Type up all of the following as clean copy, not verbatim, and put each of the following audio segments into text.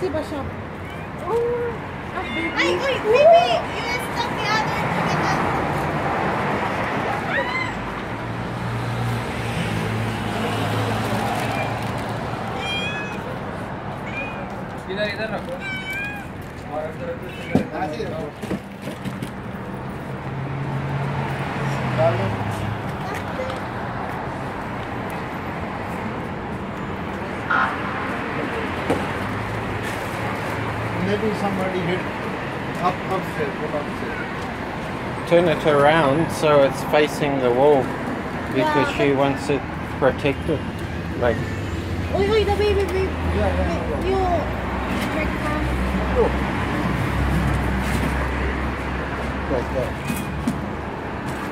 See Basham. Oh, baby. Ay, uy, baby. You stuck the other chicken. Idhar, idhar rakho. Aur idhar rakho. Aise rakho. Dalo. Maybe somebody hit upstairs. Turn it around so it's facing the wall because she wants it protected. Like. Oi, oi, the baby, baby. You break down. Like that.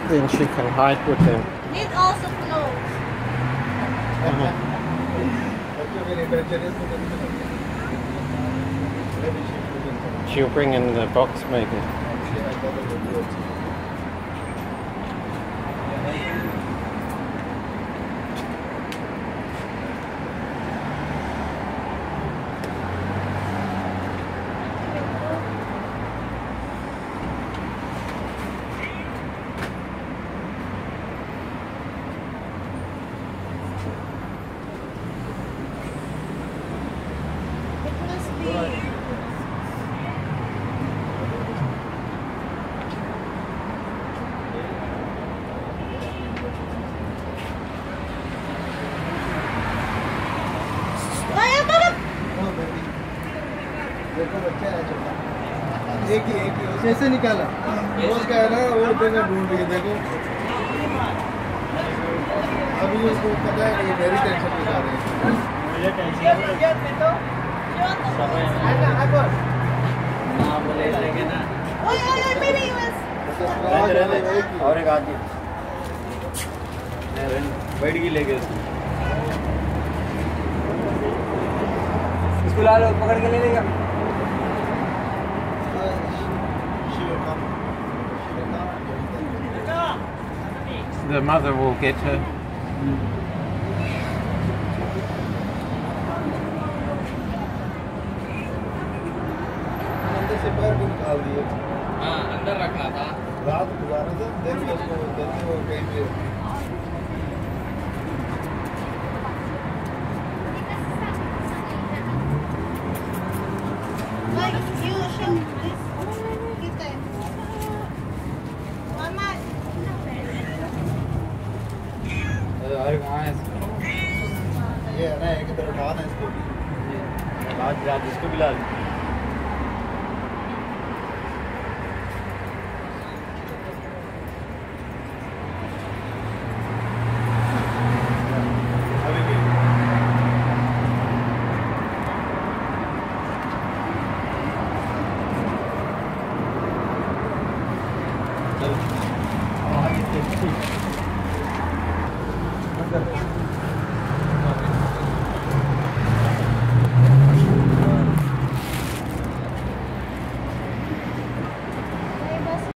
Then she can hide with him. It also flows. She'll bring in the box maybe. कैसे निकाला? रोज कह रहा है और जगह ढूंढ रही है देखो। अभी उसको पता है ये मेरी टेंशन में आ रही है। मुझे टेंशन है। क्या तो? आकर। ना बोले लेके ना। ओए ओए मेरी बस। और एक आदमी। बैठ गई लेके इसको। इसको ला लो पकड़ के ले लेगा। The mother will get her. Thank you.